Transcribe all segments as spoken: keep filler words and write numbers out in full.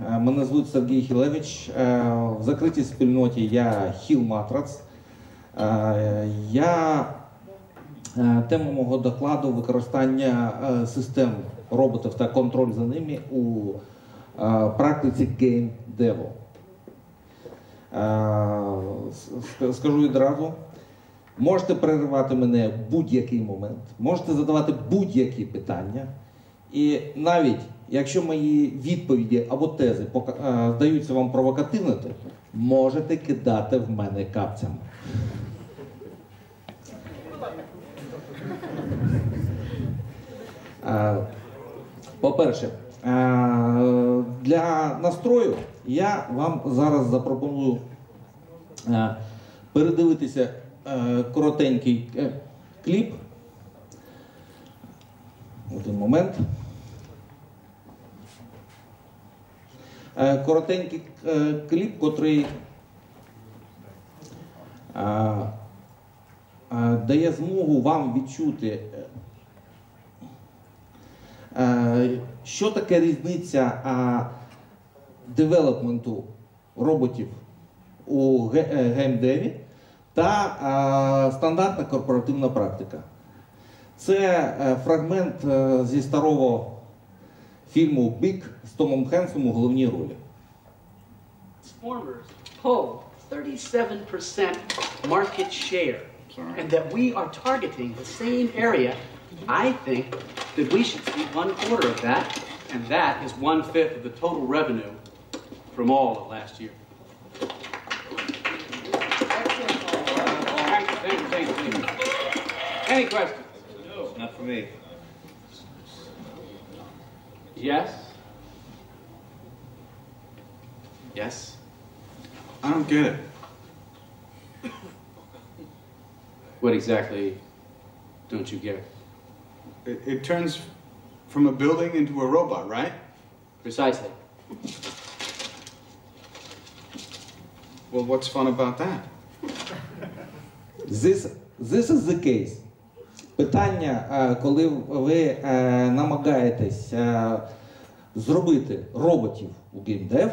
Мене звуть Сергій Хилевич. В закритій спільноті я ХІЛМАТРАЦ. Я... Тема мого докладу – використання систем роботів та контроль за ними у практиці геймдеву. Скажу відразу, можете переривати мене в будь-який момент, можете задавати будь-які питання, і навіть якщо мої відповіді або тези здаються вам провокативними, можете кидати в мене капцями. По-перше, для настрою я вам зараз запропоную передивитися коротенький кліп. Один момент. Коротенький кліп, котрий дає змогу вам відчути, що таке різниця а, девелопменту роботів у геймдеві та а, стандартна корпоративна практика. Це а, фрагмент а, зі старого фільму Big з Томом Хенксом у головній ролі. Transformers hold thirty-seven percent market share and that we are targeting the same area. I think that we should see one quarter of that, and that is one-fifth of the total revenue from all of last year. Thank you, thank you, thank you. Any questions? No. Not for me. Yes? Yes? I don't get it. What exactly don't you get? It, it turns from a building into a robot, right? Precisely. Well, what's fun about that? This, this is the case. Питання, коли ви намагаєтесь зробити роботів у геймдев,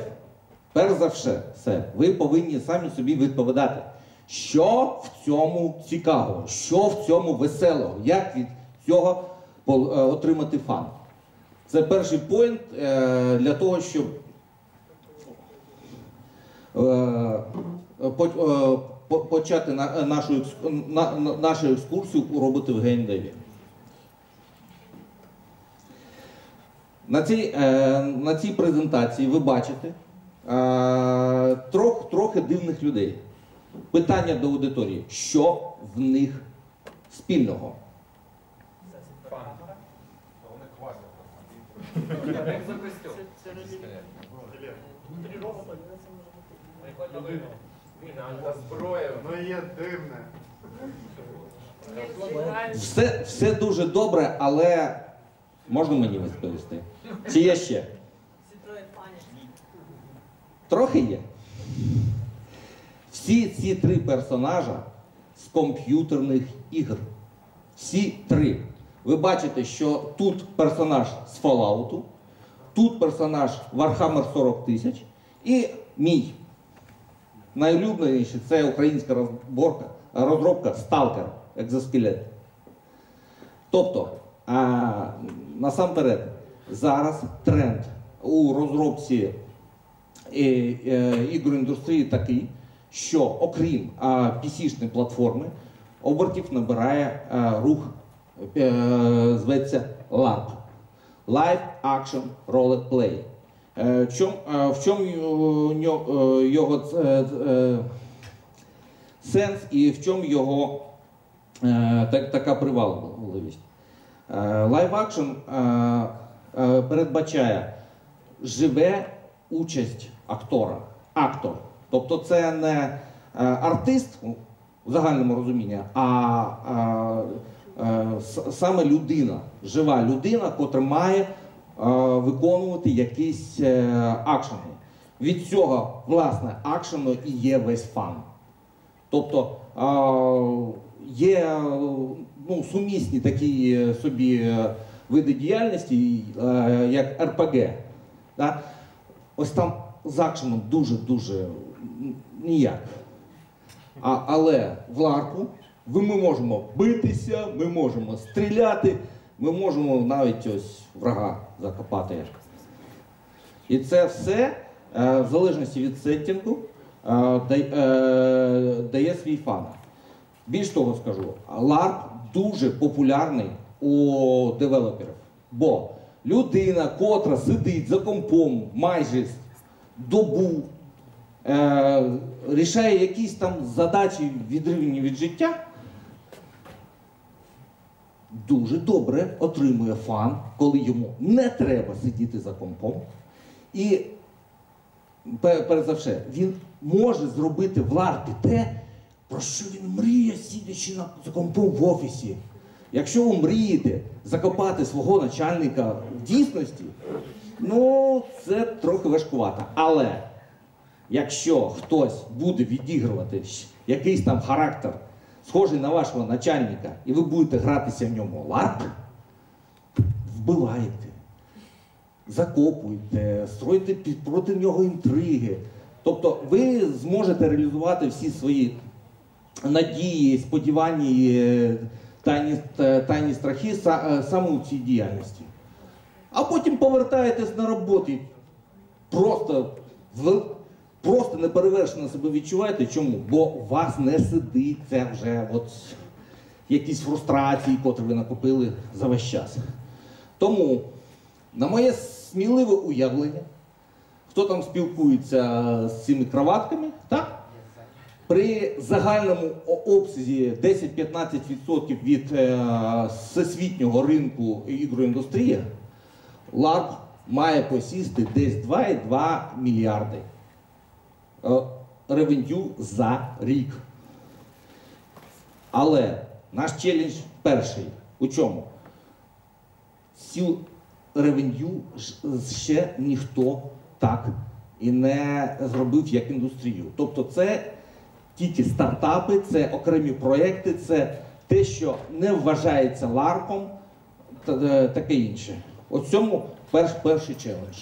перш за все, ви повинні самі собі відповідати, що в цьому цікавого, що в цьому веселого, як від цього отримати фан. Це перший поінт для того, щоб почати нашу екскурсію у роботи в геймдеві. На цій, на цій презентації ви бачите трох, трохи дивних людей. Питання до аудиторії. Що в них спільного? Все, все дуже добре, але можна мені відповісти? Чи є ще? Трохи є. Всі ці три персонажа з комп'ютерних ігор. Всі три. Ви бачите, що тут персонаж з Фоллауту, тут персонаж Warhammer сорок тисяч і мій. Найулюбленіший – це українська розробка, розробка «Сталкер» екзоскелет. Тобто, а, насамперед, зараз тренд у розробці ігроіндустрії такий, що окрім пі сі-шної платформи, обертів набирає а, рух, зветься ЛАРП. Live Action Role Play. В чому його сенс і в чому його така привабливість? Live Action передбачає живе участь актора. Актор. Тобто це не артист у загальному розумінні, а саме людина, жива людина, котра має виконувати якісь акшени. Від цього, власне, акшену і є весь фан. Тобто є ну, сумісні такі собі види діяльності, як РПГ. Ось там з акшеном дуже-дуже ніяк. А, але в ларку ми можемо битися, ми можемо стріляти, ми можемо навіть ось врага закопати. І це все, в залежності від сеттінгу, дає свій фан. Більш того скажу, ларп дуже популярний у девелоперів, бо людина, котра сидить за компом майже добу, е, рішає якісь там задачі відривні від життя, дуже добре отримує фан, коли йому не треба сидіти за компом. І, перш за все, він може зробити в ларпі те, про що він мріє, сидячи на, за компом в офісі. Якщо ви мрієте закопати свого начальника в дійсності, ну, це трохи важкувато. Але якщо хтось буде відігрувати якийсь там характер, схожий на вашого начальника, і ви будете гратися в ньому ларп, вбиваєте, закопуєте, строїте проти нього інтриги. Тобто ви зможете реалізувати всі свої надії, сподівання, Тайні, тайні страхи саме у цій діяльності. А потім повертаєтесь на роботу і просто, просто неперевершено себе відчуваєте. Чому? Бо у вас не сидить це вже от, якісь фрустрації, котрі ви накопили за весь час. Тому, на моє сміливе уявлення, хто там спілкується з цими кроватками, так? При загальному обсязі десять-п'ятнадцять відсотків від е, всесвітнього ринку ігроіндустрії, ларп має посісти десь два і дві мільярди е, ревеню за рік. Але наш челендж перший. У чому? Ці ревеню ще ніхто так і не зробив як індустрію. Тобто це тільки стартапи, це окремі проєкти, це те, що не вважається ларпом, та, таке інше. У цьому перш, перший челендж.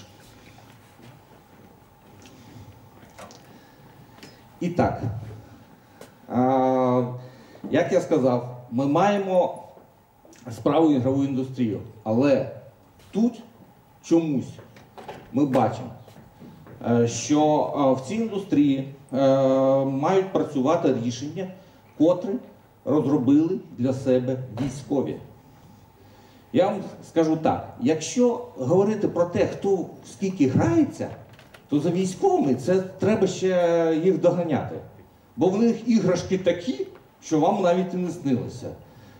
І так, а, як я сказав, ми маємо справу ігрову індустрію, але тут чомусь ми бачимо, що в цій індустрії мають працювати рішення, котрі розробили для себе військові. Я вам скажу так, якщо говорити про те, хто скільки грається, то за військовими це треба ще їх доганяти. Бо в них іграшки такі, що вам навіть і не снилося.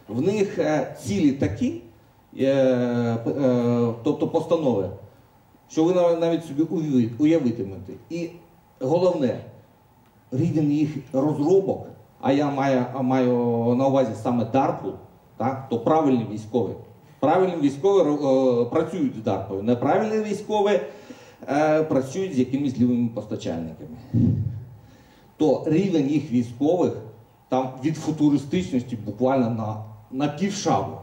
В них цілі такі, тобто постанови, що ви навіть собі уявитимете. І головне, рівень їх розробок, а я маю, маю на увазі саме дарпу, так, то правильні військові. Правильні військові е, працюють з дарпою, неправильні військові е, працюють з якимись лівими постачальниками. То рівень їх військових там від футуристичності буквально на, на півшагу.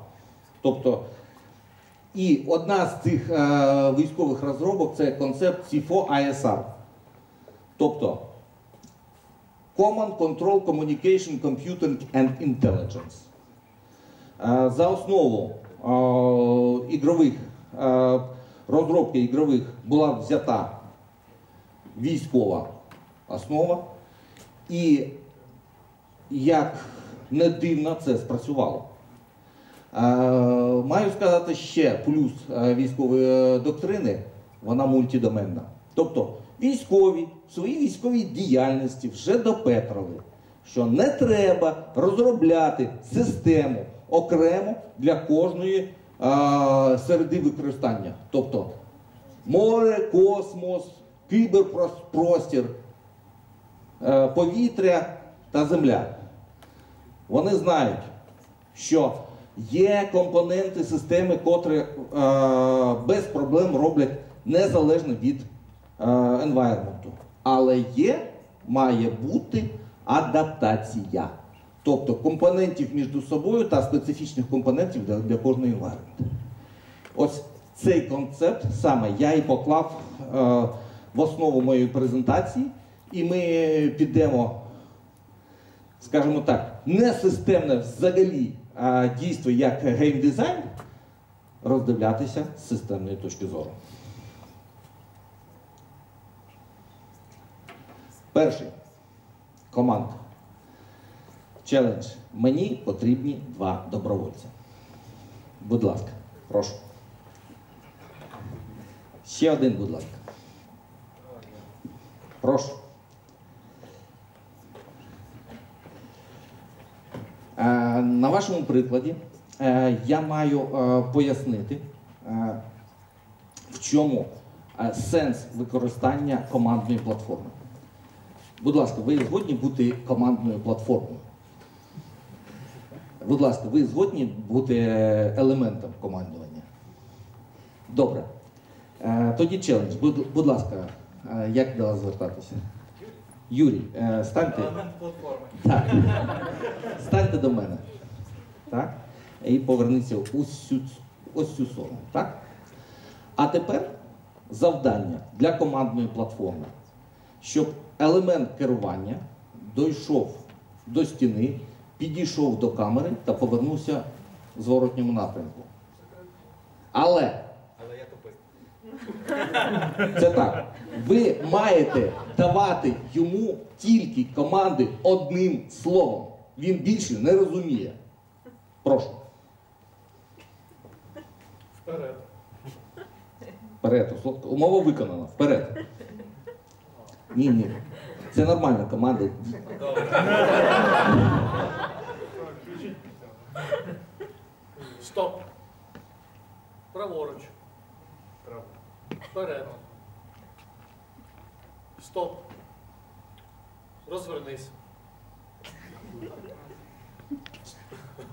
Тобто, і одна з цих е, військових розробок – це концепт сі фо ай ес ар. Тобто, Command, Control, Communication, Computing and Intelligence. Е, за основу е, ігрових, е, розробки ігрових була взята військова основа. І, як не дивно, це спрацювало. Маю сказати ще плюс військової доктрини, вона мультидоменна. Тобто військові в своїй військовій діяльності вже допетрили, що не треба розробляти систему окремо для кожної а, середи використання. Тобто море, космос, кіберпростір, а, повітря та земля. Вони знають, що є компоненти системи, котрі е, без проблем роблять незалежно від е, environment. Але є, має бути адаптація. Тобто компонентів між собою та специфічних компонентів для, для кожної environment. Ось цей концепт саме я і поклав е, в основу моєї презентації, і ми підемо, скажімо так, не системне взагалі, а дійство як геймдизайн, роздивлятися з системної точки зору. Перший. Command. Челендж. Мені потрібні два добровольця. Будь ласка, прошу. Ще один, будь ласка. Прошу. На вашому прикладі я маю пояснити, в чому сенс використання командної платформи. Будь ласка, ви згодні бути командною платформою? Будь ласка, ви згодні бути елементом командування? Добре. Тоді челендж. Будь, будь ласка, як до вас звертатися? Юрій, станьте... Елемент платформи. Так. Станьте до мене. Так? І поверніться ось цю, ось цю сторону. Так? А тепер завдання для командної платформи. Щоб елемент керування дійшов до стіни, підійшов до камери та повернувся в зворотньому напрямку. Але... Але я тупий. Це так. Ви маєте давати йому тільки команди одним словом. Він більше не розуміє. Прошу. Вперед. Вперед. Умова виконана. Вперед. Ні, ні. Це нормальна команда. Стоп. Праворуч. Вперед. Стоп. Розвернись.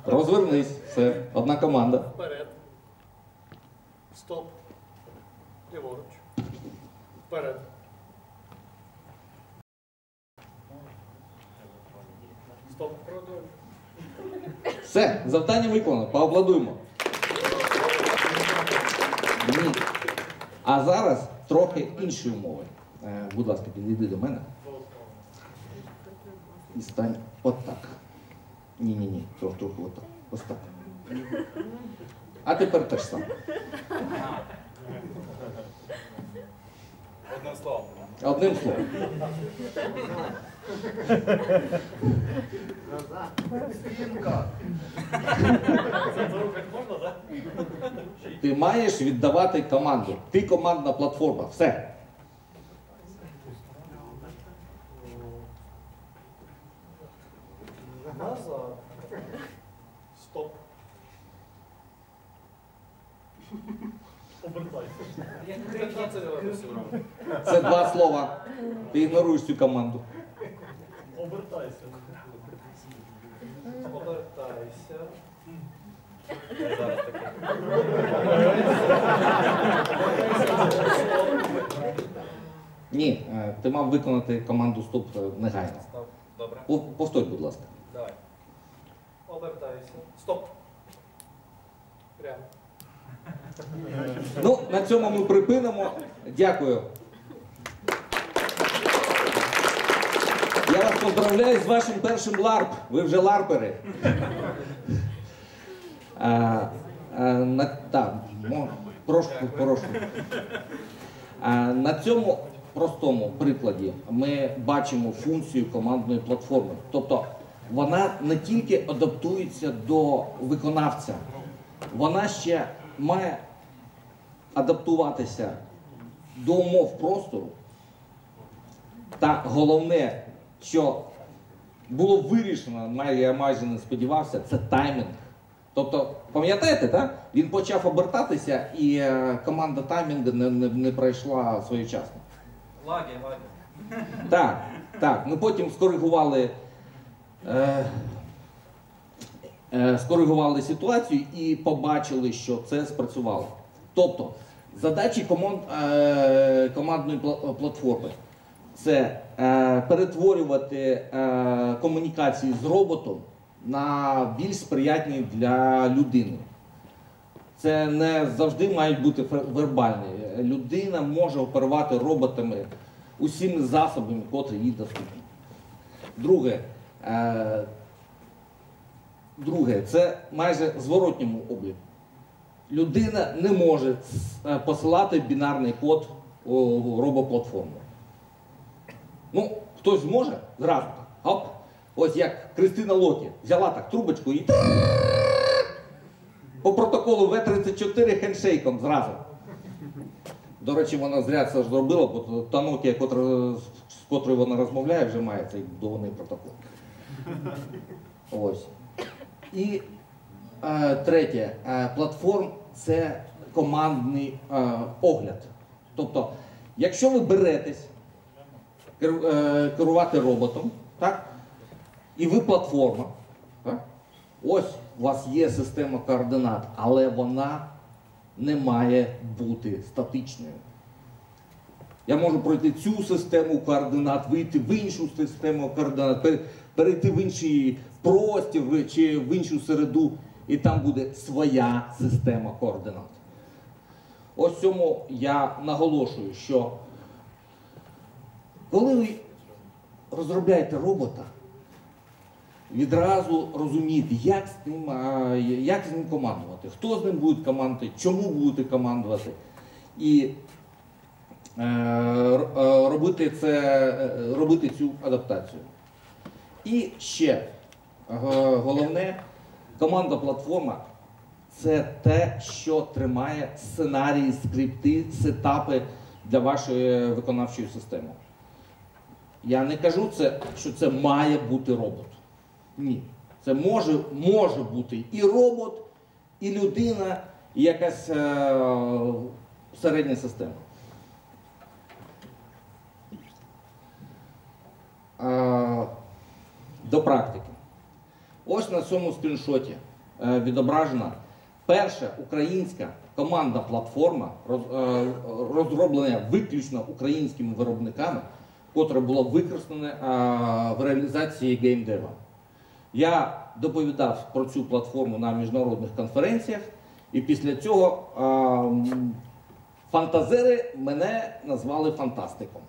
Розвернись. Все. Одна команда. Вперед. Стоп. Ліворуч. Вперед. Стоп. Все, завдання виконано. Поаплодуємо. Ні. А зараз трохи інші умови. Будь ласка, підійди до мене. І стань отак. Ні-ні-ні, трохи отак. Ось так. А тепер теж сам. Одним словом. Одним словом. Ти маєш віддавати команду. Ти командна платформа. Все. Стоп. Це два слова. Ти ігноруєш цю команду. Обертайся. Обертайся. Ні, ти мав виконати команду стоп негайно. Добре. Повторь, будь ласка. Давай. Обертайся. Стоп. Прямо. Ну, на цьому ми припинимо. Дякую. Я вас поздравляю з вашим першим ларп. Ви вже ларпери. А, а, на, та, мо, прошу, прошу. А, на цьому простому прикладі ми бачимо функцію командної платформи. Тобто вона не тільки адаптується до виконавця, вона ще має адаптуватися до умов простору. Та головне, що було вирішено, я майже не сподівався, це таймінг. Тобто, пам'ятаєте, так? Він почав обертатися, і команда таймінгу не, не, не пройшла своєчасно. Лаги, лаги. Так, так. Ми потім скоригували, е, е, скоригували ситуацію і побачили, що це спрацювало. Тобто, задачі команд, е, командної платформи – це е, перетворювати е, комунікації з роботом на більш сприятні для людини. Це не завжди мають бути вербальні людина може оперувати роботами усіми засобами, котрі їй доступні. Друге, е, друге, це майже зворотньому обліку. Людина не може посилати бінарний код робоплатформи. Ну, хтось зможе? Зразу. Оп. Ось як Крістина Локі взяла так трубочку і по протоколу ве тридцять чотири хендшейком зразу. До речі, вона зря це ж зробила, бо та Nokia, котра, з котрою вона розмовляє, вже має цей довгий протокол. Ось. І е, третє. Е, платформ – це командний е, огляд. Тобто, якщо ви беретесь кер, е, керувати роботом, так? І ви платформа, так? Ось у вас є система координат, але вона не має бути статичною. Я можу пройти цю систему координат, вийти в іншу систему координат, перейти в інший простір чи в іншу середу, і там буде своя система координат. Ось цьому я наголошую, що коли ви розробляєте робота, відразу розуміти, як з ним, як з ним командувати, хто з ним буде командувати, чому буде командувати. І е, робити, це, робити цю адаптацію. І ще головне, команда-платформа – це те, що тримає сценарії, скрипти, сетапи для вашої виконавчої системи. Я не кажу, це, що це має бути робот. Ні. Це може, може бути і робот, і людина, і якась е- середня система. Е- до практики. Ось на цьому скріншоті е- відображена перша українська команда-платформа, роз- е- розроблена виключно українськими виробниками, котра була використана е- в реалізації GameDev. Я доповідав про цю платформу на міжнародних конференціях, і після цього е, фантазери мене назвали фантастиком.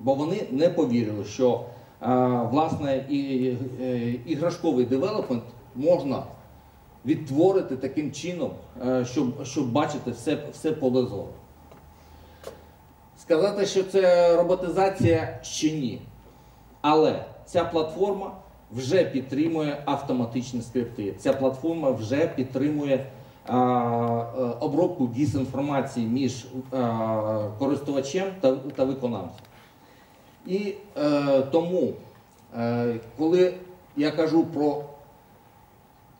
Бо вони не повірили, що е, власне і, і, і, іграшковий девелопмент можна відтворити таким чином, е, щоб, щоб бачити все, все поле зору. Сказати, що це роботизація, ще ні. Але ця платформа вже підтримує автоматичні скрипти. Ця платформа вже підтримує а, обробку дезінформації між а, користувачем та, та виконавцем. І а, тому, а, коли я кажу про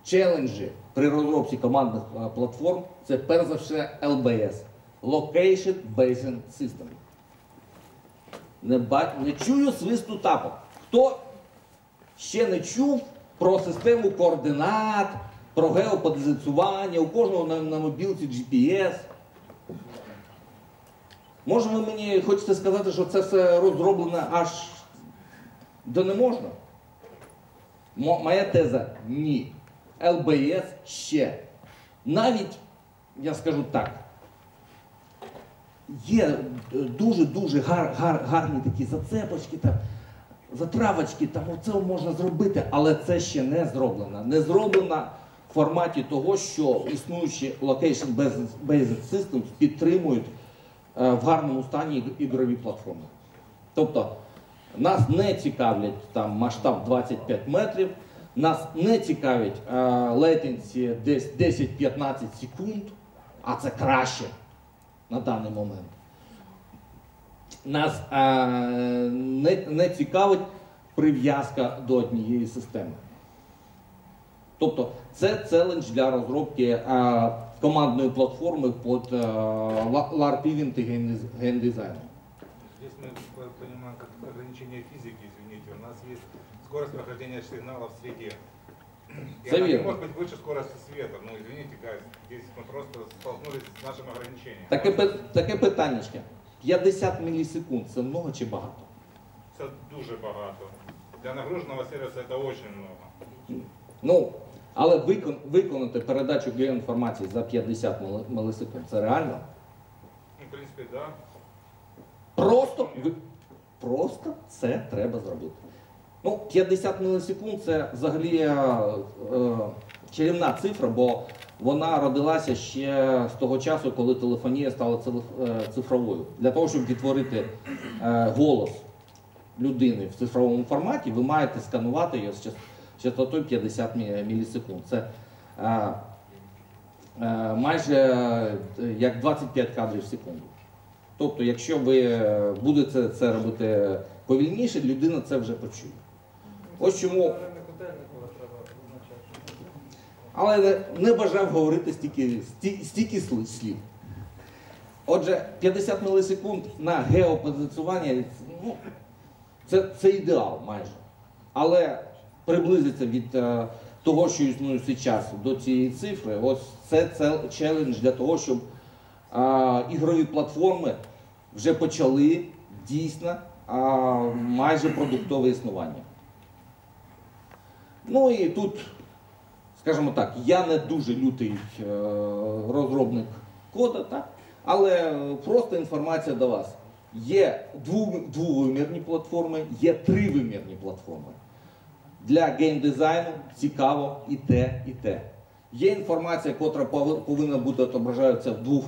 челенджі при розробці командних а, платформ, це перш за все ел бі ес – Location Basin System. Не, бать, не чую свисту тапок. Хто ще не чув про систему координат, про геопозиціонування, у кожного на, на мобілці джі пі ес. Може, ви мені хочете сказати, що це все розроблено аж до не можна? М- моя теза – ні. ел бі ес ще. Навіть, я скажу так, є дуже-дуже гар, гар, гарні такі зацепочки там, затравочки, там оце можна зробити, але це ще не зроблено. Не зроблено в форматі того, що існуючі Location Basin Systems підтримують е, в гарному стані ігрові платформи. Тобто, нас не цікавлять там масштаб двадцять п'ять метрів, нас не цікавить е, latency десь десять-п'ятнадцять секунд, а це краще на даний момент. Нас а, не, не цікавить прив'язка до однієї системи. Тобто це челендж для розробки а, командної платформи під лар-півінт і геймдизайном. Здесь мы понимаем как ограничение физики, извините, у нас есть скорость прохождения сигнала в среде. И она не может быть выше скорости света, ну извините, guys, здесь мы просто столкнулись с нашим ограничением. Таке, таке питаннячко. п'ятдесят мілісекунд – це много чи багато? Це дуже багато. Для нагруженого сервісу це дуже багато. Ну, але викон, виконати передачу геоінформації за п'ятдесят мілісекунд – це реально? принципі, да. Просто, просто це треба зробити. Ну, п'ятдесят мілісекунд – це взагалі е, чарівна цифра, бо вона родилася ще з того часу, коли телефонія стала цифровою. Для того, щоб відтворити е, голос людини в цифровому форматі, ви маєте сканувати його з частотою п'ятдесят мілісекунд. Це е, е, майже е, як двадцять п'ять кадрів в секунду. Тобто, якщо ви будете це робити повільніше, людина це вже почує. Ось чому... Але не бажав говорити стільки, стільки слів. Отже, п'ятдесят мілісекунд на геопозиціонування, ну, це, це ідеал майже. Але приблизиться від е, того, що існує зараз, до цієї цифри, ось це, це челендж для того, щоб е, ігрові платформи вже почали дійсно е, майже продуктове існування. Ну і тут... Скажімо так, я не дуже лютий розробник кода, так? Але просто інформація до вас. Є двовимірні платформи, є тривимірні платформи. Для геймдизайну цікаво і те, і те. Є інформація, котра повинна бути відображатися в двох,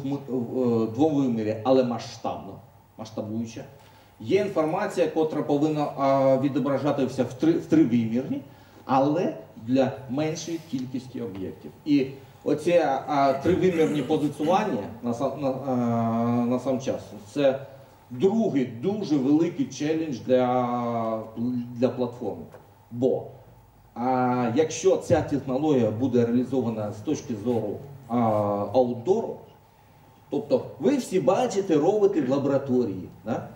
двовимірі, але масштабно, масштабуюча. Є інформація, котра повинна відображатися в, три, в тривимірні, але для меншої кількості об'єктів. І оці а, тривимірні позиціювання на сам, на, а, на сам час – це другий дуже великий челендж для, для платформи. Бо а, якщо ця технологія буде реалізована з точки зору а, аутдору, тобто ви всі бачите роботи в лабораторії. Да?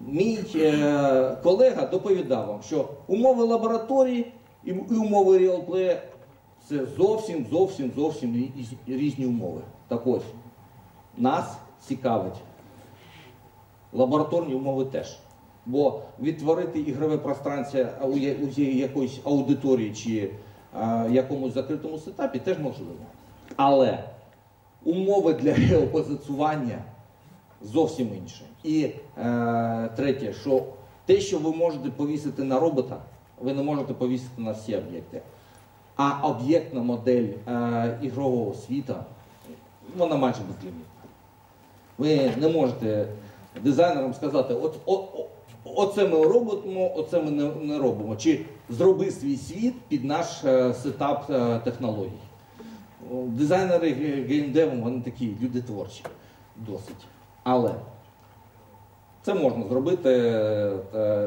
Мій е, колега доповідав вам, що умови лабораторії і умови реалплею – це зовсім, зовсім, зовсім різні умови. Так ось, нас цікавить лабораторні умови теж. Бо відтворити ігрове пространство у якоїсь аудиторії чи а, якомусь закритому сетапі теж можливо. Але умови для геопозиціювання зовсім інші. І е, третє, що те, що ви можете повісити на робота, ви не можете повісити на всі об'єкти. А об'єктна модель е, ігрового світу, вона майже безлімітна. Ви не можете дизайнерам сказати, о, о, о, оце ми робимо, оце ми не, не робимо. Чи зроби свій світ під наш е, сетап е, технологій. Дизайнери геймдеву, вони такі, люди творчі, досить. Але це можна зробити,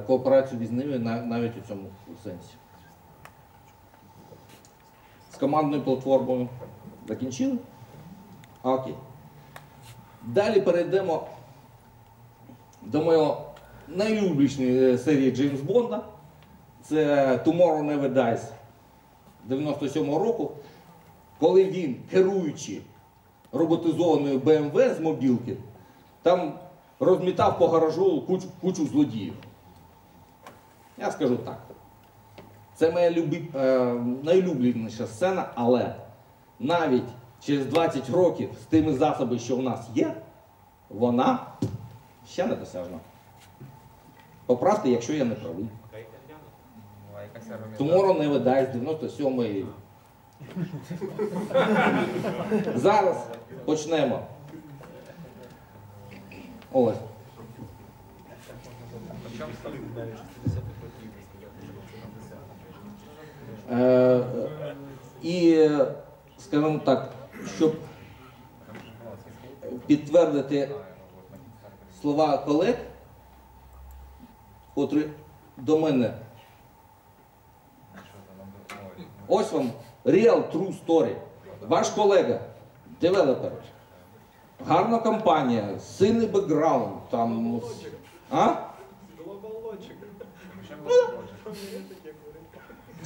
кооперацію з ними навіть у цьому сенсі. З командною платформою закінчили? Окей. Далі перейдемо до моєї найлюблішої серії Джеймс Бонда. Це Tomorrow Never Dies дев'яносто сьомого року, коли він, керуючи роботизованою Бі Ем Ве з мобілки, там розмітав по гаражу кучу, кучу злодіїв. Я скажу так. Це моя любі, е, найлюбленіша сцена, але навіть через двадцять років з тими засобами, що в нас є, вона ще не досяжна. Поправте, якщо я не правий. Tomorrow Never Dies, дев'яносто сьомий. Зараз почнемо. Ось. Е, і, скажімо так, щоб підтвердити слова колег, котрі до мене. Ось вам real true story. Ваш колега, девелопер. Гарна компанія, сильний бекграунд, там... А? Глобалочик.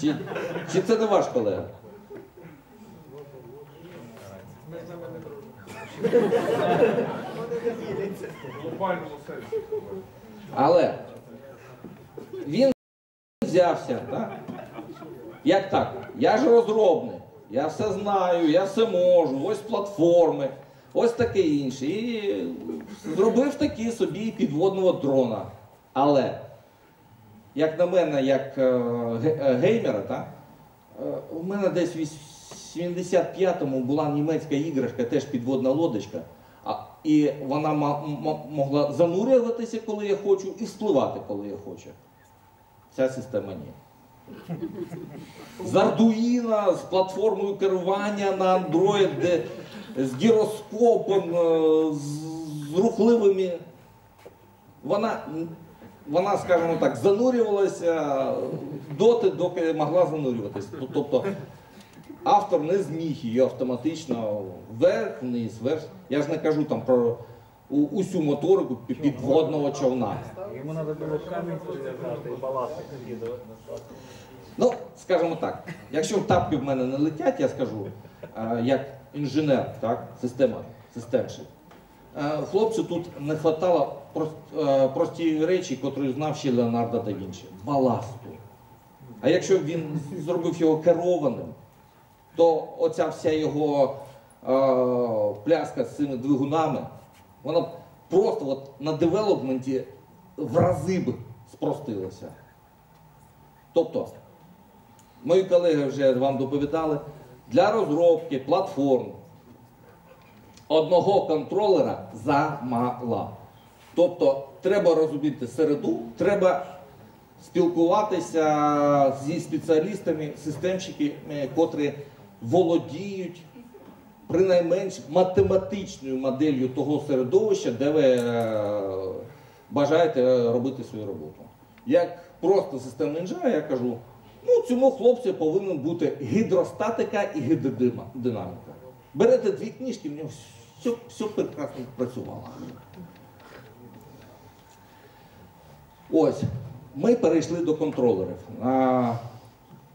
Чи, чи це не ваш колега? Ми з ними не дружимо. Глобальному сенсі. Але він взявся, так? Як так? Я ж розробник, я все знаю, я все можу, ось платформи. ось таке інше. І зробив таки собі підводного дрона. Але, як на мене, як геймера, та, у мене десь в сімдесят п'ятому була німецька іграшка, теж підводна лодочка. І вона могла занурюватися, коли я хочу, і впливати, коли я хочу. Ця система ні. З Arduino, з платформою керування на Андроїд, з гіроскопом, з рухливими. Вона, вона, скажімо так, занурювалася доти, доки могла занурюватися. Тобто автор не зміг її автоматично вверх, вниз, вверх. Я ж не кажу там про усю моторику підводного човна. Йому треба було камінь прив'язати і баласик. Ну, скажімо так, якщо тапки в мене не летять, я скажу, як інженер, так, система, системщик. Хлопцю тут не вистачало прості речі, які знав ще Леонардо да Вінчі. Баласту. А якщо б він зробив його керованим, то оця вся його е, пляска з цими двигунами, вона просто от на девелопменті в рази б спростилася. Тобто, мої колеги вже вам доповідали, для розробки платформ одного контролера замало. Тобто, треба розуміти середу, треба спілкуватися зі спеціалістами, системщиками, котрі володіють принайменш математичною моделлю того середовища, де ви бажаєте робити свою роботу. Як просто системний інженер, я кажу, ну цьому хлопцю повинен бути гідростатика і гідродинаміка. Берете дві книжки, в нього все, все прекрасно працювало. Ось, ми перейшли до контролерів.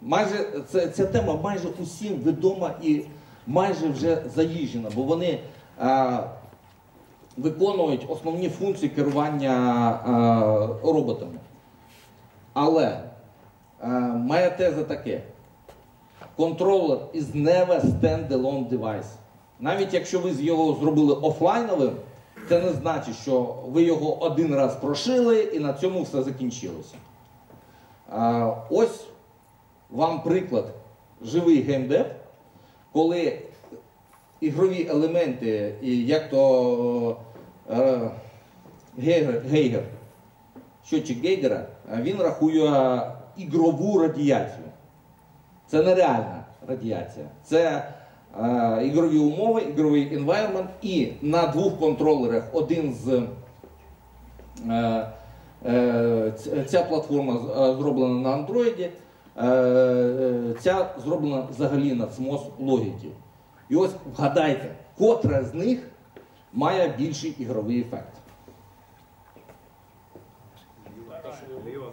Майже, ця, ця тема майже усім відома і майже вже заїжджена, бо вони а, виконують основні функції керування а, роботами. Але а, моя теза така. Контролер is never stand-alone device. Навіть якщо ви його зробили офлайновим, це не значить, що ви його один раз прошили і на цьому все закінчилося. А, ось вам приклад, живий геймдев, коли ігрові елементи, як то е, Гейгер, Гейгер, щотчик Гейгера, він рахує ігрову радіацію. Це нереальна радіація. Це е, ігрові умови, ігровий environment. І на двох контролерах один з е, е, ця платформа зроблена на Андроїді, ця зроблена взагалі на Cmod Logitech. І ось вгадайте, котра з них має більший ігровий ефект. Ліва.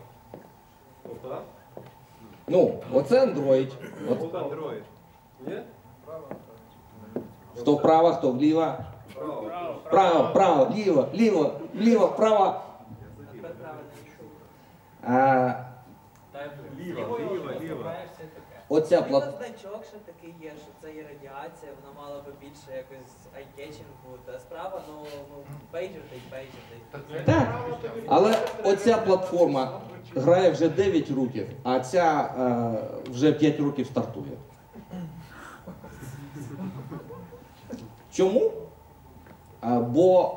Ліва. Ну, оце Android. От... Android. Ні? Хто вправо, хто вліво. Право, право, ліво, ліво, ліво, вправо. А... Ліво, ліво, ліво. Оця платформа. Значок, що такий є, що це є радіація, вона мала би більше якось ай-кетчингу, та справа, ну, пейджер та й пейджер. Так, але оця платформа грає вже дев'ять років, а ця е, вже п'ять років стартує. Чому? А, бо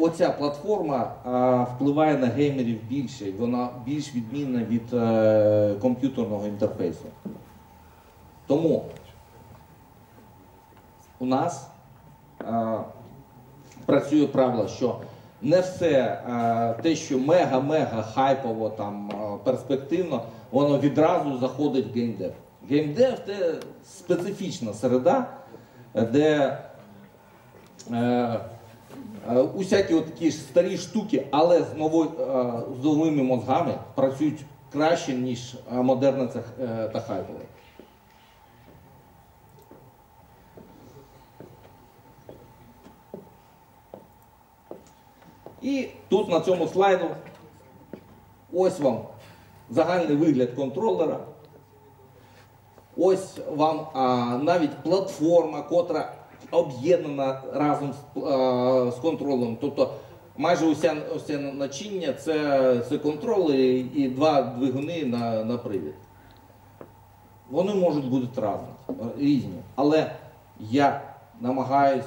оця платформа а, впливає на геймерів більше, вона більш відмінна від е, комп'ютерного інтерфейсу. Тому у нас а, працює правило, що не все а, те, що мега-мега хайпово, там, перспективно, воно відразу заходить в геймдев. Геймдев – це специфічна середа, де е, усякі такі ж старі штуки, але з, новою, з новими мозгами працюють краще, ніж модерна та хайпова. І тут на цьому слайду ось вам загальний вигляд контролера. Ось вам а, навіть платформа, котра об'єднана разом з, а, з контролем. Тобто майже усе, усе начиння – це, це контрол і, і два двигуни на, на привід. Вони можуть бути разом, різні, але я намагаюсь,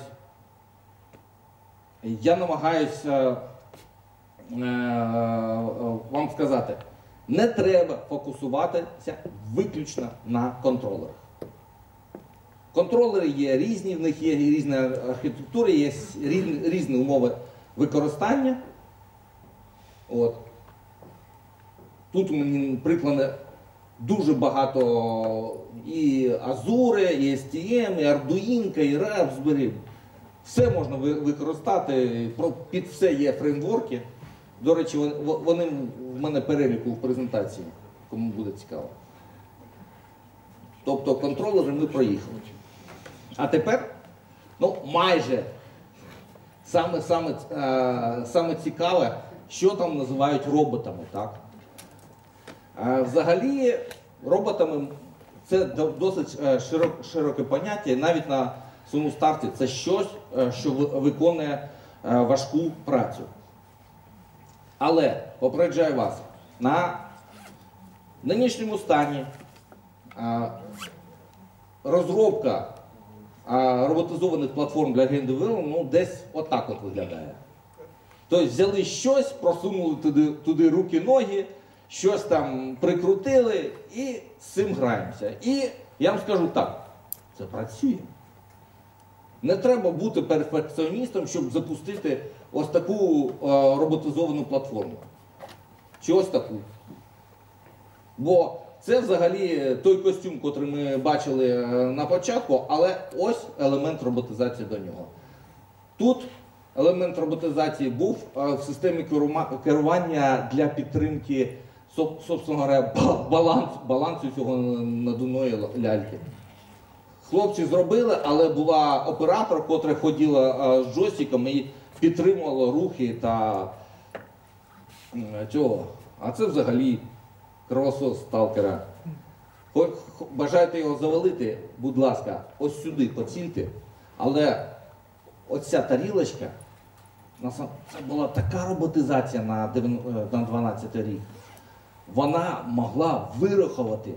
я намагаюся е, вам сказати, не треба фокусуватися виключно на контролерах. Контролери є різні, в них є різні архітектури, є різні, різні умови використання. От. Тут у мене приклади дуже багато і Азури, і ес те ем, і Ардуїнка, і РФ зберіг. Все можна використати, під все є фреймворки. До речі, вони в мене переліку в презентації, кому буде цікаво. Тобто контролери ми проїхали. А тепер, ну майже, саме, саме, е, саме цікаве, що там називають роботами. Так? Е, взагалі, роботами це досить е, широк, широке поняття, навіть на своєму старті це щось, е, що виконує е, важку працю. Але, попереджаю вас, на нинішньому стані е, розробка е, роботизованих платформ для геймдевелопменту ну, десь отак от виглядає. Тобто взяли щось, просунули туди, туди руки-ноги, щось там прикрутили і з цим граємося. І я вам скажу так, це працює. Не треба бути перфекціоністом, щоб запустити ось таку е, роботизовану платформу. Чи ось таку. Бо це взагалі той костюм, котрий ми бачили на початку, але ось елемент роботизації до нього. Тут елемент роботизації був е, в системі керування для підтримки, собственно говоря, баланс, балансу цього надувної ляльки. Хлопці зробили, але була оператор, котра ходила з джойстиком і підтримувала рухи та цього. А це взагалі кросо сталкера. Бажаєте його завалити, будь ласка, ось сюди поцільте. Але оця тарілочка, це була така роботизація на дванадцятий рік. Вона могла вирахувати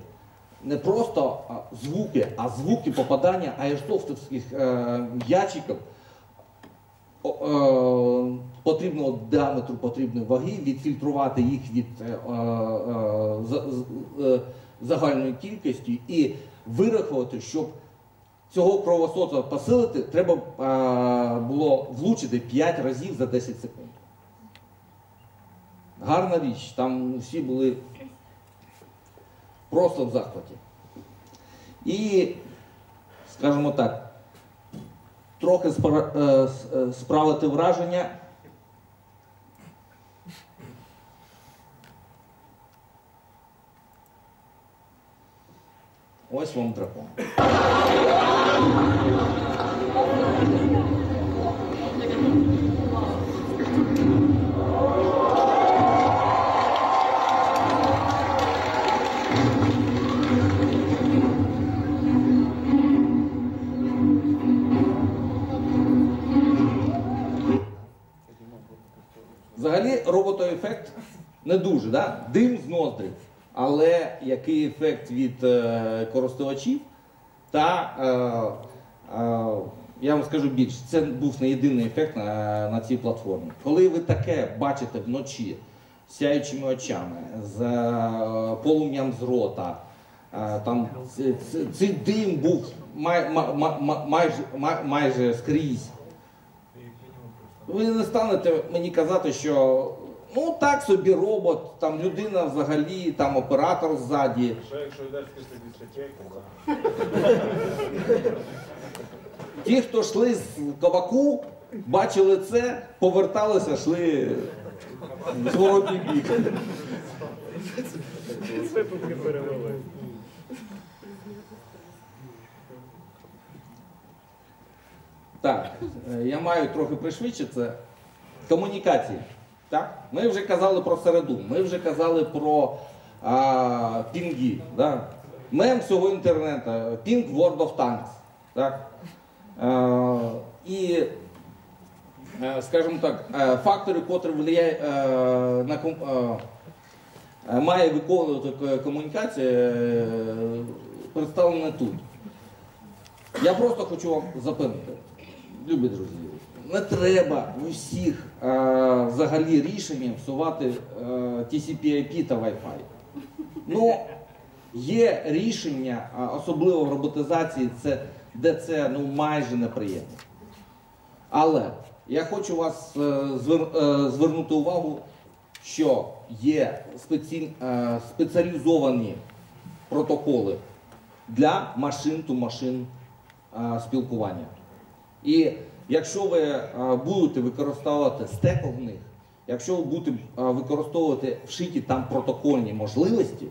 не просто звуки, а звуки попадання аєрсофтовських е, ячиків е, потрібного діаметру, потрібної ваги, відфільтрувати їх від е, е, за, е, загальної кількості і вирахувати, щоб цього кровосота посилити, треба е, було влучити п'ять разів за десять секунд. Гарна річ, там всі були просто в захваті. І, скажімо так, трохи справити враження. Ось вам дракон. Взагалі роботоефект не дуже, да? Дим з ноздрів, але який ефект від е, користувачів, та е, е, я вам скажу більше, це був не єдиний ефект на, на цій платформі. Коли ви таке бачите вночі сяючими очами, з е, полум'ям з рота, е, там, цей, цей дим був май, май, май, майже, май, майже скрізь. Ви не станете мені казати, що ну так собі робот, там людина взагалі, там оператор ззаді. Що якщо йдеш після дискотеки? Ті, хто йшли з кабаку, бачили це, поверталися, йшли в зворотній бік. Так, я маю трохи пришвидшитися. Комунікації. Так? Ми вже казали про середу, ми вже казали про а, пінги. Да? Мем всього інтернету, пінг World of Tanks. Так? И, скажем так, фактори, які впливають на має виконувати комунікація, представлені тут. Я просто хочу вам запевнити, любі друзі, не треба в усіх взагалі рішенням всувати Ті Сі Пі, Ай Пі та Wi-Fi. Ну, є рішення, особливо в роботизації, це, де це ну, майже неприємно. Але я хочу вас звер... звернути увагу, що є спеці... спеціалізовані протоколи для машин-ту-машин спілкування. І якщо ви будете використовувати стеку в них, якщо ви будете використовувати вшиті там протокольні можливості,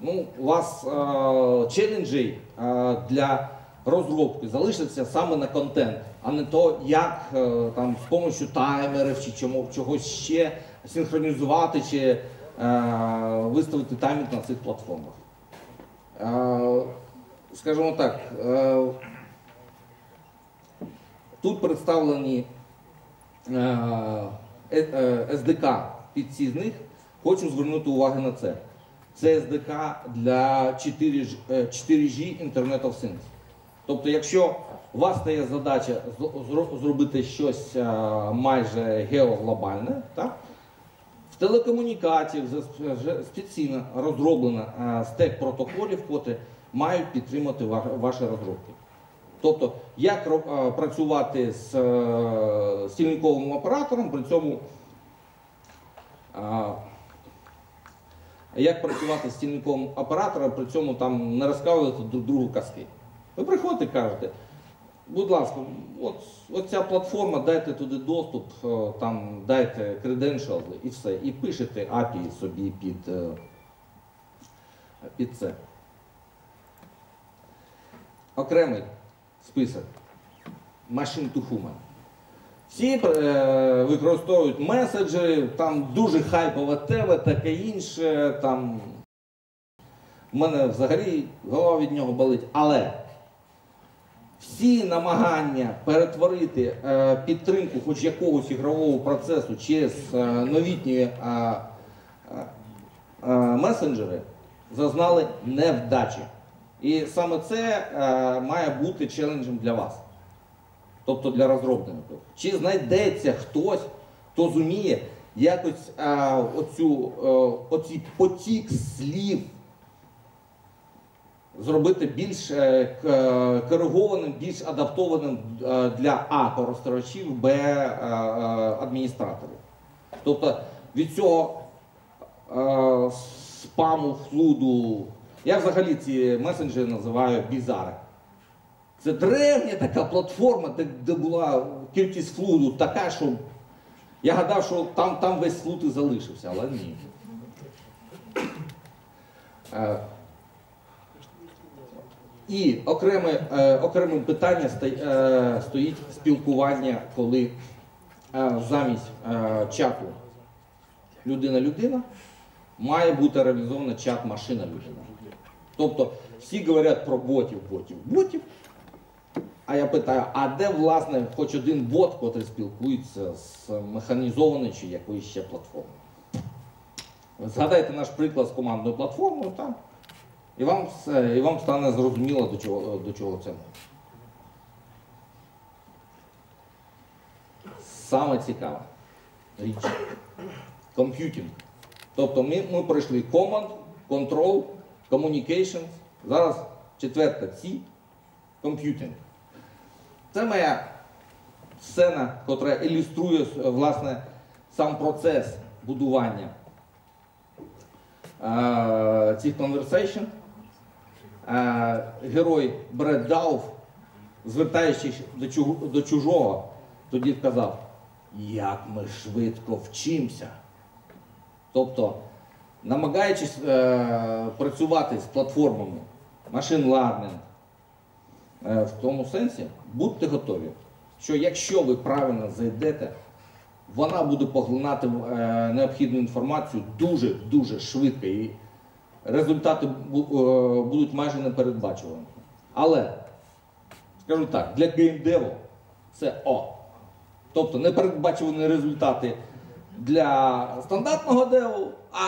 ну, у вас челенджі для розробки залишаться саме на контент, а не то, як там з допомогою таймерів чи чому, чогось ще синхронізувати чи е, виставити таймінг на цих платформах. Е, скажімо так, е, тут представлені Ес Ді Ка під ці з них. Хочу звернути увагу на це. Це Ес Ді Ка для чотири джі Internet of Things. Тобто, якщо у вас стає задача зробити щось майже геоглобальне, так? В телекомунікації вже спеціально розроблено стек протоколів, котрі мають підтримати ваші розробки. Тобто, як працювати з стільниковим оператором, при цьому як працювати з стільниковим оператором, при цьому там не розказувати друг другу казки. Ви приходите і кажете, будь ласка, от, от ця платформа, дайте туди доступ, там, дайте credentials і все. І пишете ей пі ай собі під, під це. Окремий список машин to human. Всі е, використовують меседжі, там дуже хайпова тема, таке інше. Там... В мене взагалі голова від нього болить. Але всі намагання перетворити е, підтримку хоч якогось ігрового процесу через е, новітні е, е, месенджери зазнали невдачі. І саме це е, має бути челенджем для вас, тобто для розробників. Чи знайдеться хтось, хто зуміє якось е, оцю, е, оці потік слів зробити більш е, коригованим, більш адаптованим е, для а. користувачів, б. Е, адміністраторів. Тобто від цього е, спаму, флуду. Я взагалі ці месенджери називаю бізари. Це древня така платформа, де, де була кількість флуду така, що я гадав, що там, там весь флуд і залишився, але ні. Е, і окреме, е, окремим питанням сто, е, стоїть спілкування, коли е, замість е, чату людина-людина має бути реалізовано чат машина-людина. Тобто всі говорять про ботів, ботів, ботів. А я питаю, а де, власне, хоч один бот, який спілкується з механізованою чи якоюсь ще платформою? Згадайте наш приклад з командною платформою, так? І вам, і вам стане зрозуміло, до чого, до чого це. Саме цікаве річ. Комп'ютінг. Тобто ми, ми пройшли Command, Control, Communication, зараз четверта C, Computing. Це моя сцена, котра ілюструє, власне, сам процес будування е, цих конверсейшн. Е, герой Бред Дауф, звертаючись до, чу, до чужого, тоді сказав, як ми швидко вчимося. Тобто, намагаючись е, працювати з платформами машин learning е, в тому сенсі, будьте готові, що якщо ви правильно зайдете, вона буде поглинати е, необхідну інформацію дуже-дуже швидко і результати бу, е, будуть майже непередбачувані. Але скажу так, для геймдеву це О. Тобто непередбачувані результати для стандартного деву, а,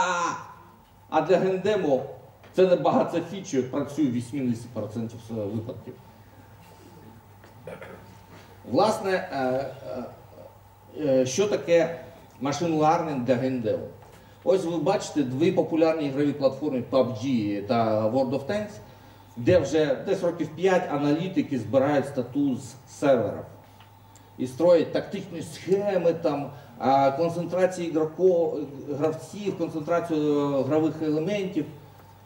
а для геймдеву це не багато фічі, працює вісімдесят відсотків випадків. Власне, що таке машин лернінг для геймдеву? Ось ви бачите дві популярні ігрові платформи паб джі та World of Tanks, де вже десь років п'ять аналітики збирають статус з серверів і строять тактичні схеми, там, концентрації ігроків, гравців, концентрацію гравих елементів.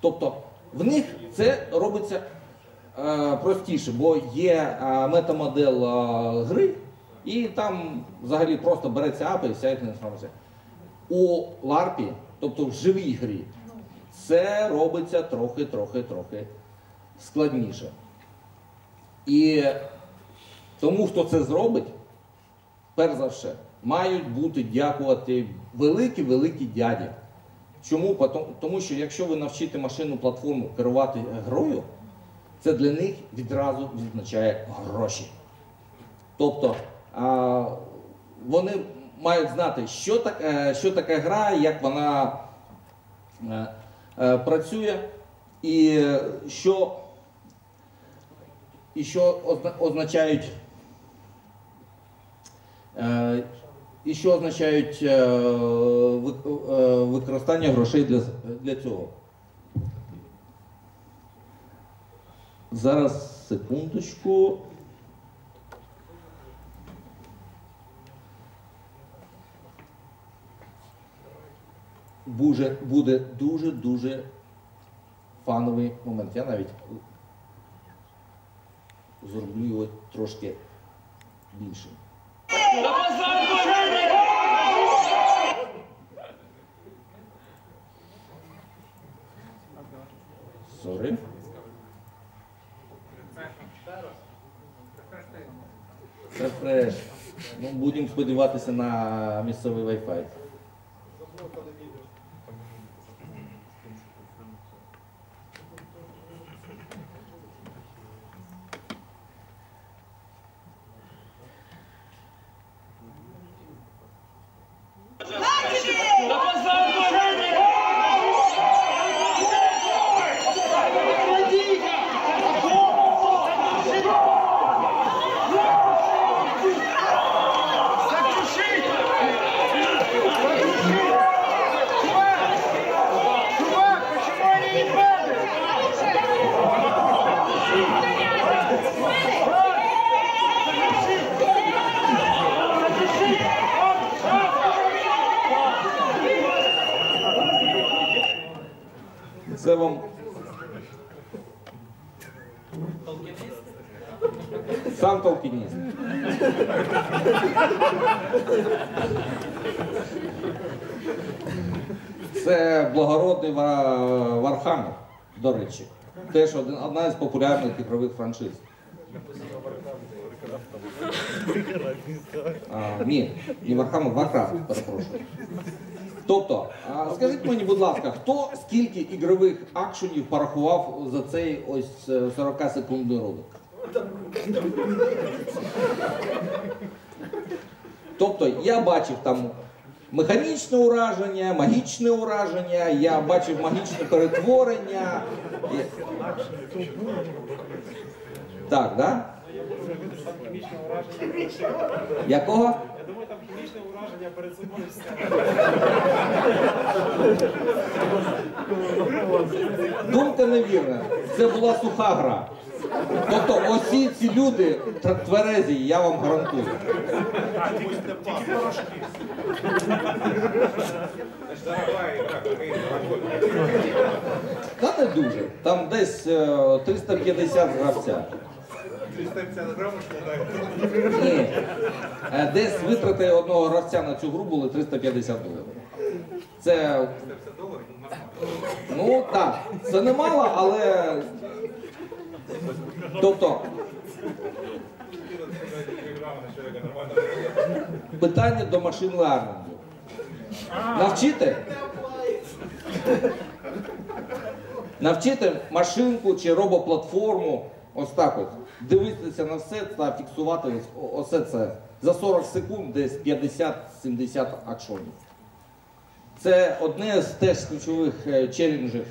Тобто в них це робиться простіше, бо є метамодель гри і там взагалі просто береться ей пі ай і вся їхня інформація. У ларпі, тобто в живій грі, це робиться трохи-трохи-трохи складніше. І тому, хто це зробить, перш за все, мають бути дякувати великі-великі дяді. Чому? Тому що якщо ви навчите машину платформу керувати грою, це для них відразу відзначає гроші. Тобто вони мають знати, що таке, що таке гра, як вона працює, і що, і що означають, і що означають використання грошей для, для цього. Зараз, секундочку. Буде, буде дуже-дуже фановий момент. Я навіть зроблю його трошки більше. Сорі. Це фреш. Ну, будемо сподіватися на місцевий Wi-Fi. Це вам, сам толкініст. Це благородний Warhammer, до речі. Теж одна із популярних ігрових франшиз. А, ні, не Warhammer, Warcraft, перепрошую. Тобто, скажіть мені, будь ласка, хто скільки ігрових акшенів порахував за цей ось сорокасекундний ролик? Тобто, я бачив там механічне ураження, магічне ураження, я бачив магічне перетворення. Так, да? Якого? Я думаю, там хімічне ураження перед собою все. Думка невірна. Це була суха гра. Тобто усі ці люди тверезі, я вам гарантую. Та не дуже. Там десь триста п'ятдесят гравця. Ні. Десь витрати одного гравця на цю гру були триста п'ятдесят доларів. Це... Ну так, це немало, але... Тобто... Питання до машин лернінгу. Навчити? Навчити машинку чи робоплатформу ось так ось. дивитися на все та фіксувати осе це. За сорок секунд десь п'ятдесят-сімдесят акшонів. Це одне з теж ключових челенджів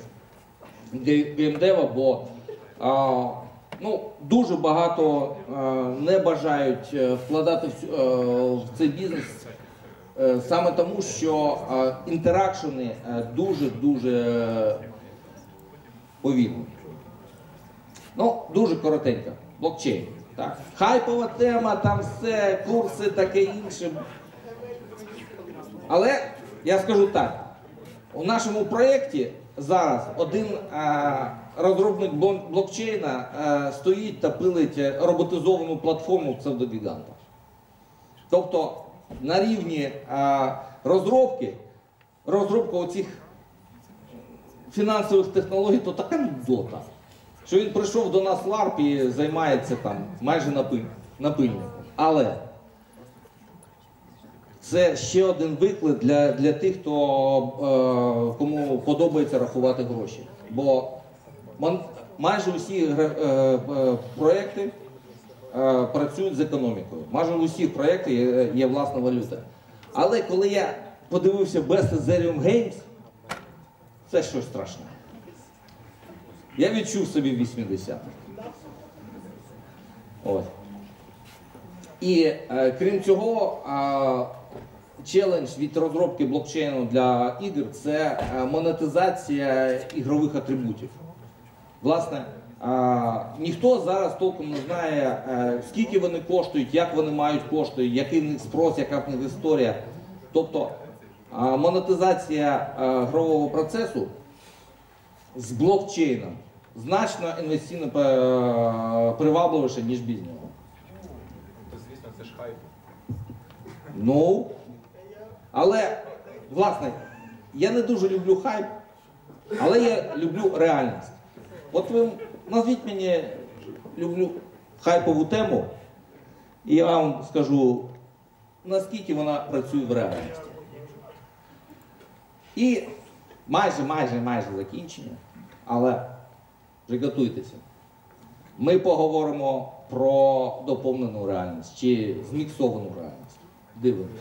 геймдева, бо а, ну, дуже багато а, не бажають вкладати в, а, в цей бізнес а, саме тому, що інтеракшени дуже-дуже повільні. Ну, дуже коротенько. Блокчейн. Так. Хайпова тема, там все, курси, таке інше. Але я скажу так, у нашому проєкті зараз один а, розробник блокчейна а, стоїть та пилить роботизовану платформу псевдогіганта. Тобто на рівні а, розробки, розробка оцих фінансових технологій, то така дота, що він прийшов до нас в ларп і займається там майже напильником. Але це ще один виклик для, для тих, хто, е, кому подобається рахувати гроші. Бо мон, майже усі е, е, проекти е, працюють з економікою. Майже усі проекти є, є власна валюта. Але коли я подивився Best Ethereum Games, це щось страшне. Я відчув собі вісімдесятих. Ось. І е, крім цього, е, челендж від розробки блокчейну для ігор – це монетизація ігрових атрибутів. Власне, е, ніхто зараз толком не знає, е, скільки вони коштують, як вони мають кошти, який в них спрос, яка в них історія. Тобто е, монетизація е, ігрового процесу з блокчейном значно інвестиційно привабливіше, ніж без нього. То, звісно, це ж хайп. Ну, але, власне, я не дуже люблю хайп, але я люблю реальність. От ви назвіть мені, люблю хайпову тему, і я вам скажу, наскільки вона працює в реальності. І Майже, майже, майже закінчення, але приготуйтеся. Ми поговоримо про доповнену реальність чи зміксовану реальність. Дивимося.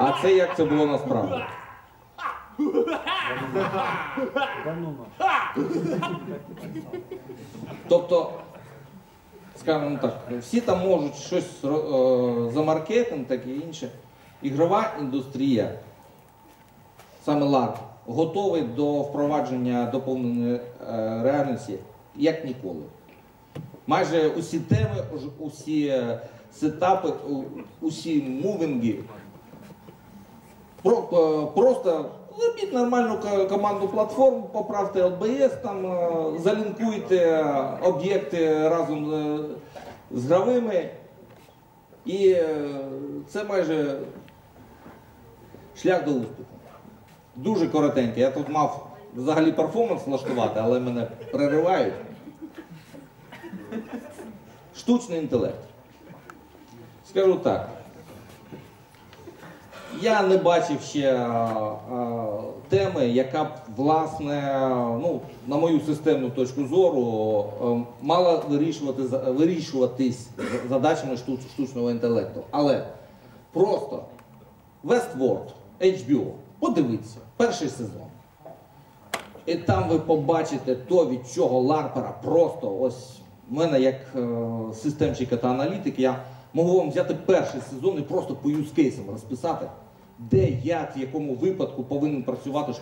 А це як це було насправді? Тобто, скажімо так, всі там можуть щось за маркетинг, так і інше. Ігрова індустрія, саме ларп, готовий до впровадження доповненої реальності, як ніколи. Майже усі теми, усі сетапи, усі мувінги. Про, просто зробіть нормальну командну платформу, поправте ЛБС, там, залінкуйте об'єкти разом з гравими. І це майже шлях до успіху. Дуже коротенький. Я тут мав взагалі перформанс влаштувати, але мене переривають. Штучний інтелект. Скажу так. Я не бачив ще а, а, теми, яка б, власне, ну, на мою системну точку зору, а, мала вирішувати, вирішуватись задачами штуч, штучного інтелекту. Але просто Westworld, ейч бі о, подивіться, перший сезон. І там ви побачите то, від чого ларпера просто ось в мене як е, системщика та аналітик, я можу вам взяти перший сезон і просто по юзкейсам розписати, де, як, в якому випадку повинен працювати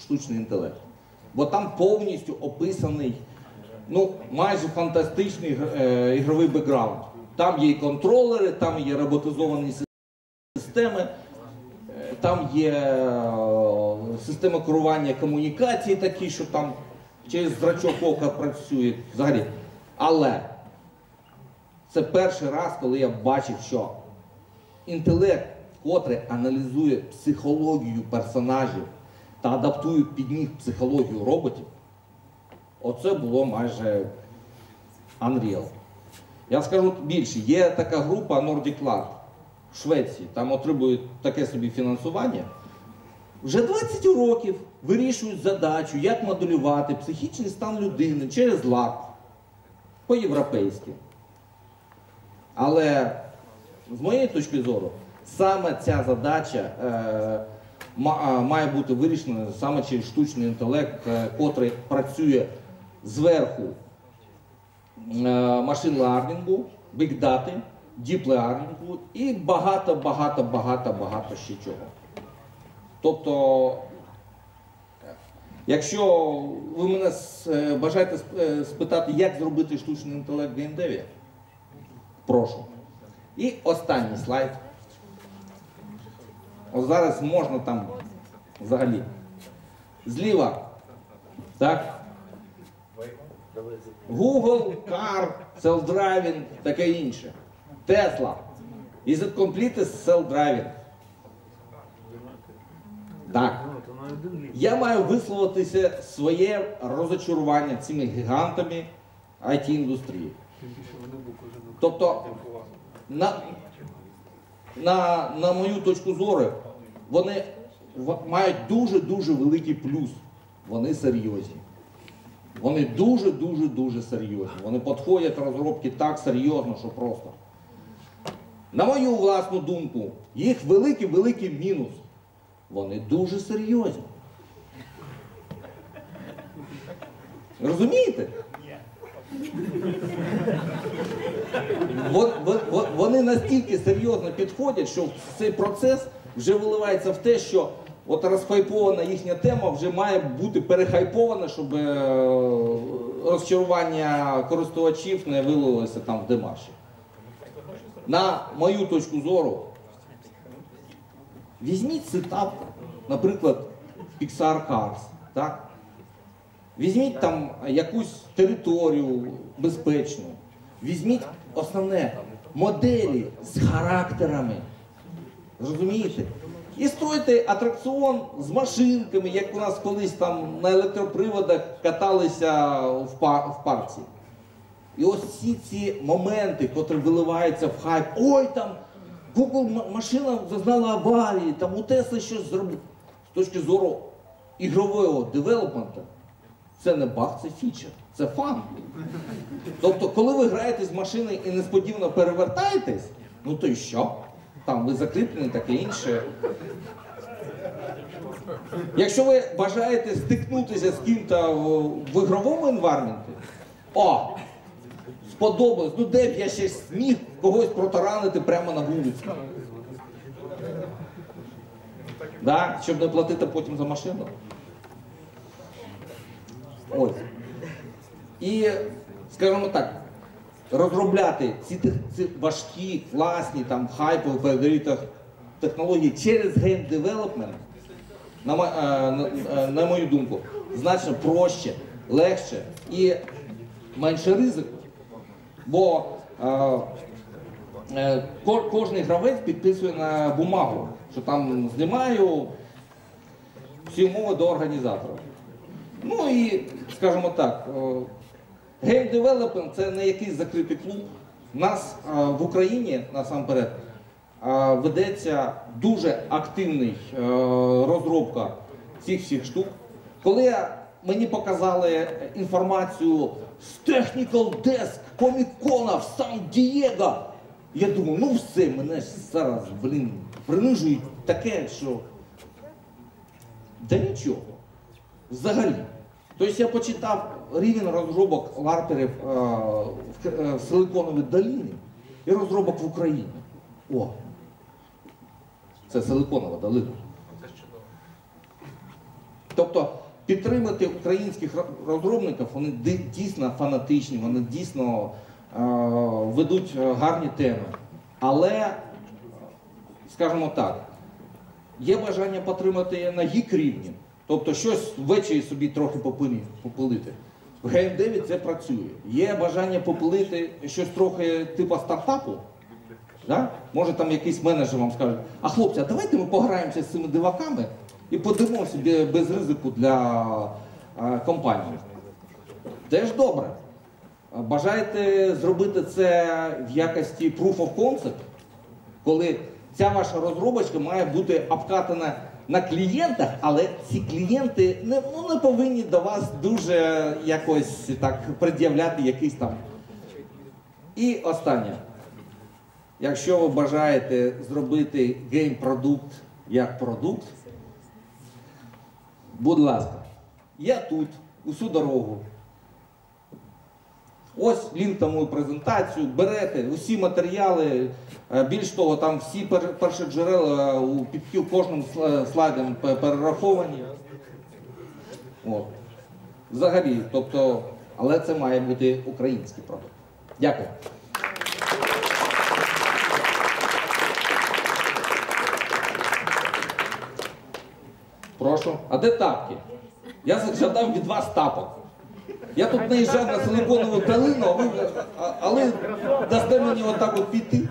штучний інтелект. Бо там повністю описаний, ну, майже фантастичний е, ігровий бекграунд. Там є і контролери, там є роботизовані системи, е, там є система керування комунікації такі, що там через зрачок ока працює взагалі. Але це перший раз, коли я бачив, що інтелект, котрий аналізує психологію персонажів та адаптує під них психологію роботів, оце було майже Unreal. Я скажу більше, є така група Nordic Lab в Швеції, там отримують таке собі фінансування. Вже двадцять років вирішують задачу, як моделювати психічний стан людини через лад, по-європейськи. Але, з моєї точки зору, саме ця задача е, має бути вирішена саме через штучний інтелект, е, котрий працює зверху машин лернінгу, бігдати, діп лернінгу і багато-багато-багато-багато ще чого. Тобто, якщо ви мене бажаєте спитати, як зробити штучний інтелект в геймдеві, прошу. І останній слайд. Ось зараз можна там взагалі. Зліва, так? Google, Car, Self-Driving, таке інше. Tesla. Is it complete self-driving? Так. Я маю висловитися своє розочарування цими гігантами ай ті-індустрії. Тобто, на, на, на мою точку зору, вони мають дуже-дуже великий плюс. Вони серйозні. Вони дуже-дуже-дуже серйозні. Вони підходять розробки так серйозно, що просто. На мою власну думку, їх великий-великий мінус. Вони дуже серйозні. Розумієте? Вони настільки серйозно підходять, що цей процес вже виливається в те, що от розхайпована їхня тема вже має бути перехайпована, щоб розчарування користувачів не вилилося там в демарші. На мою точку зору, візьміть сетап, наприклад, Pixar Cars, так? Візьміть там якусь територію безпечну, візьміть основне моделі з характерами, розумієте? І стройте атракціон з машинками, як у нас колись там на електроприводах каталися в, пар в парці. І ось всі ці моменти, котрі виливаються в хайп. Ой, там Google машина зазнала аварії, там у Tesla щось зробив. З точки зору ігрового девелопмента, це не баг, це фічер, це фан. Тобто, коли ви граєте з машиною і несподівано перевертаєтесь, ну то і що? Там ви закріплені, таке інше. Якщо ви бажаєте стикнутися з ким-то в, в ігровому інварменті, о, сподобалось, ну де б я ще зміг когось протаранити прямо на вулиці. Да? Щоб не платити потім за машину. Ось. І, скажімо так, розробляти ці, ці важкі, класні, там, хайпові, передають технології через гейм-девелопмент, на, на, на мою думку, значно проще, легше і менше ризику. Бо е, кожний гравець підписує на бумагу, що там знімаю всі умови до організатора. Ну і, скажімо так, гейм-девелопмент – це не якийсь закритий клуб. У нас е, в Україні, насамперед, е, ведеться дуже активна е, розробка цих всіх штук. Коли мені показали інформацію з Technical Desk, Комікона в Сан-Дієго, я думаю, ну все, мене зараз, блін, принижують таке, що… Да нічого. Взагалі. Тобто я почитав рівень розробок ларперів в Силиконовій долині і розробок в Україні. О! Це Силиконова долина. Тобто підтримати українських розробників, вони дійсно фанатичні, вони дійсно ведуть гарні теми. Але, скажімо так, є бажання потримати на гік рівні. Тобто щось ввечері собі трохи попилити. В гейм деві це працює. Є бажання попилити щось трохи типу стартапу. Да? Може там якийсь менеджер вам скаже, а хлопці, а давайте ми пограємося з цими диваками і подивимося без ризику для а, компанії. Теж добре. Бажаєте зробити це в якості proof of concept, коли ця ваша розробочка має бути обкатана на клієнтах, але ці клієнти не, ну, не повинні до вас дуже якось так пред'являти якийсь там. І останнє. Якщо ви бажаєте зробити гейм-продукт як продукт, будь ласка, я тут, усю дорогу. Ось лінк на мою презентацію, берете усі матеріали, більш того, там всі перші джерела у під кожним слайдом перераховані. От. Взагалі, тобто, але це має бути український продукт. Дякую. Прошу. А де тапки? Я зачитав від вас тапок. Я тут наїжджав на силиконову талину, а ви, а, але дасте мені отак от піти.